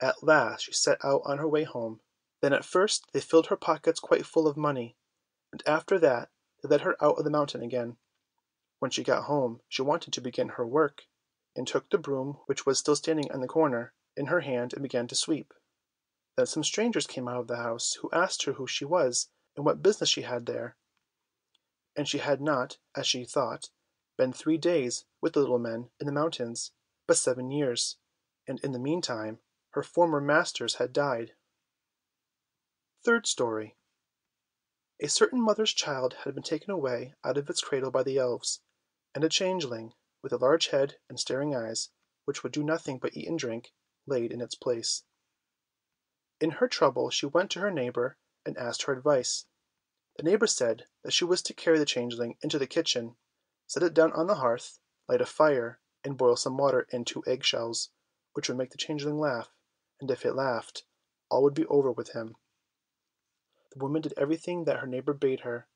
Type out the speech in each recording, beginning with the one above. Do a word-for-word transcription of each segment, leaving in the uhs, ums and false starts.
At last she set out on her way home. Then at first they filled her pockets quite full of money, and after that they led her out of the mountain again. When she got home she wanted to begin her work, and took the broom which was still standing in the corner in her hand and began to sweep. Then some strangers came out of the house, who asked her who she was and what business she had there. And she had not, as she thought, been three days with the little men in the mountains, but seven years, and in the meantime her former masters had died. Third Story. A certain mother's child had been taken away out of its cradle by the elves, and a changeling, with a large head and staring eyes, which would do nothing but eat and drink, laid in its place. In her trouble she went to her neighbour and asked her advice. The neighbour said that she was to carry the changeling into the kitchen, set it down on the hearth, light a fire, and boil some water in two egg-shells, which would make the changeling laugh, and if it laughed, all would be over with him. The woman did everything that her neighbour bade her.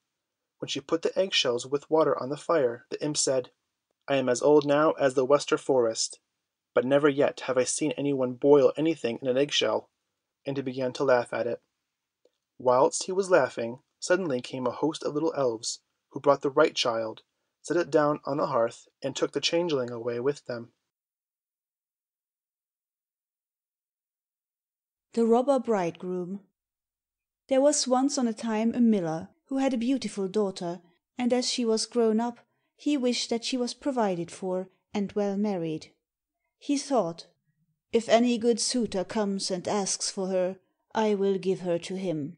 When she put the egg-shells with water on the fire, the imp said, "I am as old now as the Wester Forest, but never yet have I seen any one boil anything in an egg-shell," and he began to laugh at it. Whilst he was laughing, suddenly came a host of little elves, who brought the right child, set it down on the hearth, and took the changeling away with them. The Robber Bridegroom. There was once on a time a miller, who had a beautiful daughter, and as she was grown up, he wished that she was provided for, and well married. He thought, "If any good suitor comes and asks for her, I will give her to him."